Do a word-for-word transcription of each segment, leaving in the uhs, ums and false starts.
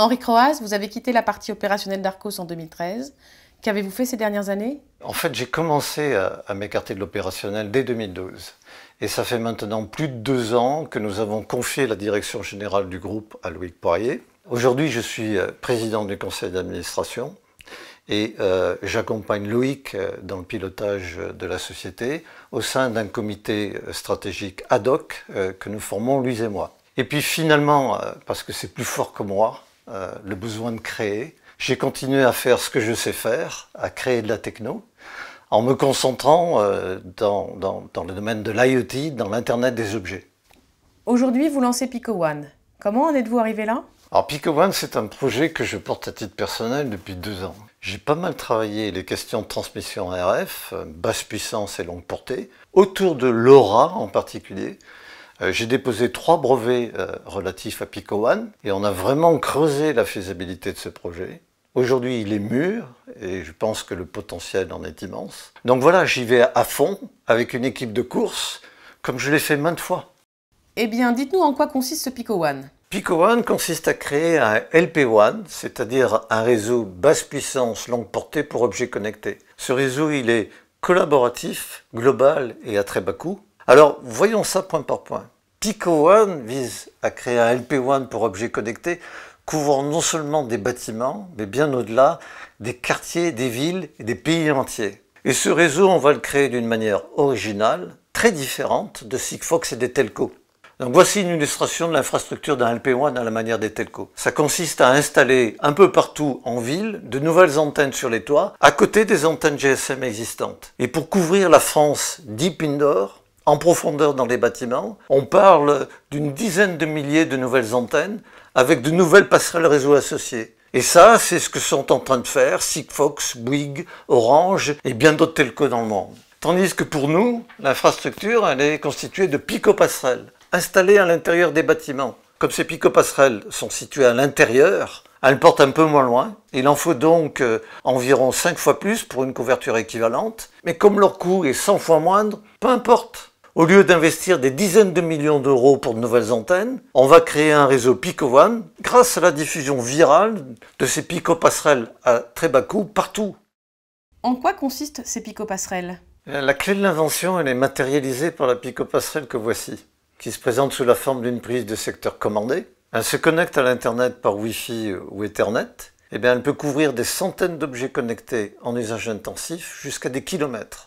Henri Crohas, vous avez quitté la partie opérationnelle d'Arcos en deux mille treize. Qu'avez-vous fait ces dernières années? En fait, j'ai commencé à, à m'écarter de l'opérationnel dès deux mille douze. Et ça fait maintenant plus de deux ans que nous avons confié la direction générale du groupe à Loïc Poirier. Aujourd'hui, je suis président du conseil d'administration et euh, j'accompagne Loïc dans le pilotage de la société au sein d'un comité stratégique ad hoc euh, que nous formons, lui et moi. Et puis finalement, euh, parce que c'est plus fort que moi, euh, le besoin de créer, j'ai continué à faire ce que je sais faire, à créer de la techno, en me concentrant euh, dans, dans, dans le domaine de l'IoT, dans l'Internet des objets. Aujourd'hui, vous lancez PicoWAN. Comment en êtes-vous arrivé là? Alors PicoWAN, c'est un projet que je porte à titre personnel depuis deux ans. J'ai pas mal travaillé les questions de transmission R F, basse puissance et longue portée, autour de LoRa en particulier. Euh, J'ai déposé trois brevets euh, relatifs à PicoWAN et on a vraiment creusé la faisabilité de ce projet. Aujourd'hui, il est mûr et je pense que le potentiel en est immense. Donc voilà, j'y vais à fond avec une équipe de course, comme je l'ai fait maintes fois. Eh bien, dites-nous en quoi consiste ce PicoWAN. PicoWAN consiste à créer un L P WAN, c'est-à-dire un réseau basse puissance longue portée pour objets connectés. Ce réseau, il est collaboratif, global et à très bas coût. Alors, voyons ça point par point. PicoWAN vise à créer un L P WAN pour objets connectés couvrant non seulement des bâtiments, mais bien au-delà, des quartiers, des villes et des pays entiers. Et ce réseau, on va le créer d'une manière originale, très différente de Sigfox et des telcos. Donc voici une illustration de l'infrastructure d'un L P WAN à la manière des telcos. Ça consiste à installer un peu partout en ville de nouvelles antennes sur les toits à côté des antennes G S M existantes. Et pour couvrir la France deep indoor, en profondeur dans les bâtiments, on parle d'une dizaine de milliers de nouvelles antennes avec de nouvelles passerelles réseau associées. Et ça, c'est ce que sont en train de faire Sigfox, Bouygues, Orange et bien d'autres telcos dans le monde. Tandis que pour nous, l'infrastructure, elle est constituée de PicoPasserelles installés à l'intérieur des bâtiments. Comme ces PicoPasserelles sont situées à l'intérieur, elles portent un peu moins loin. Il en faut donc euh, environ cinq fois plus pour une couverture équivalente. Mais comme leur coût est cent fois moindre, peu importe. Au lieu d'investir des dizaines de millions d'euros pour de nouvelles antennes, on va créer un réseau PicoWAN grâce à la diffusion virale de ces PicoPasserelles à très bas coût partout. En quoi consistent ces PicoPasserelles? La clé de l'invention, elle est matérialisée par la PicoPasserelle que voici, qui se présente sous la forme d'une prise de secteur commandée. Elle se connecte à l'Internet par Wi-Fi ou Ethernet. Et bien, elle peut couvrir des centaines d'objets connectés en usage intensif jusqu'à des kilomètres.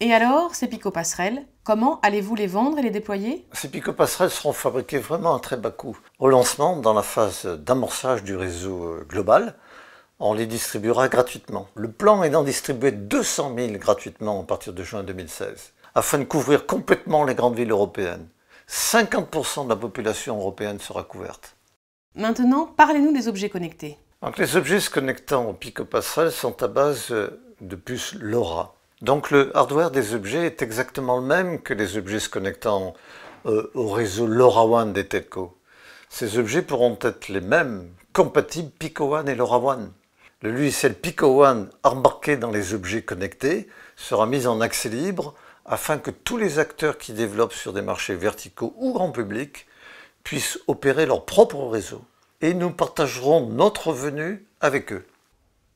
Et alors, ces PicoPasserelles, comment allez-vous les vendre et les déployer? Ces PicoPasserelles seront fabriquées vraiment à très bas coût. Au lancement, dans la phase d'amorçage du réseau global, on les distribuera gratuitement. Le plan est d'en distribuer deux cent mille gratuitement à partir de juin deux mille seize, afin de couvrir complètement les grandes villes européennes. cinquante pour cent de la population européenne sera couverte. Maintenant, parlez-nous des objets connectés. Donc, les objets se connectant aux PicoPasserelles sont à base de puces LoRa. Donc le hardware des objets est exactement le même que les objets se connectant euh, au réseau LoRaWAN des telcos. Ces objets pourront être les mêmes, compatibles PicoWAN et LoRaWAN. Le logiciel PicoWAN embarqué dans les objets connectés sera mis en accès libre afin que tous les acteurs qui développent sur des marchés verticaux ou grand public puissent opérer leur propre réseau. Et nous partagerons notre revenu avec eux.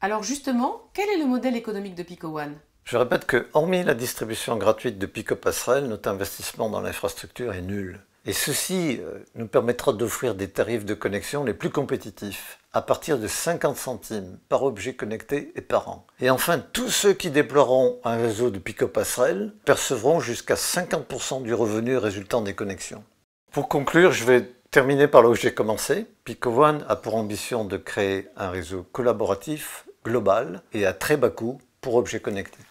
Alors justement, quel est le modèle économique de PicoWAN? Je répète que, hormis la distribution gratuite de PicoPasserelles, notre investissement dans l'infrastructure est nul. Et ceci nous permettra d'offrir des tarifs de connexion les plus compétitifs, à partir de cinquante centimes par objet connecté et par an. Et enfin, tous ceux qui déploieront un réseau de PicoPasserelles percevront jusqu'à cinquante pour cent du revenu résultant des connexions. Pour conclure, je vais terminer par là où j'ai commencé. PicoWAN a pour ambition de créer un réseau collaboratif, global et à très bas coût pour objets connectés.